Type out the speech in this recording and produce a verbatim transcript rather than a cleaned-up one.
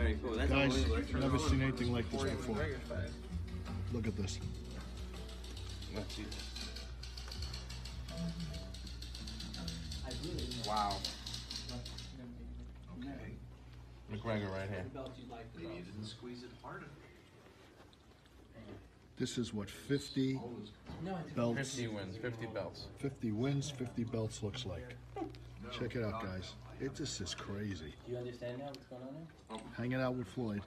Very cool. That's guys, I've never seen anything like this before. Look at this. Wow. Okay. McGregor right here. Maybe you didn't squeeze it harder. This is what fifty belts. fifty wins, fifty belts. fifty wins, fifty belts looks like. Check it out, guys. It just is crazy. Do you understand now what's going on there? Hanging out with Floyd.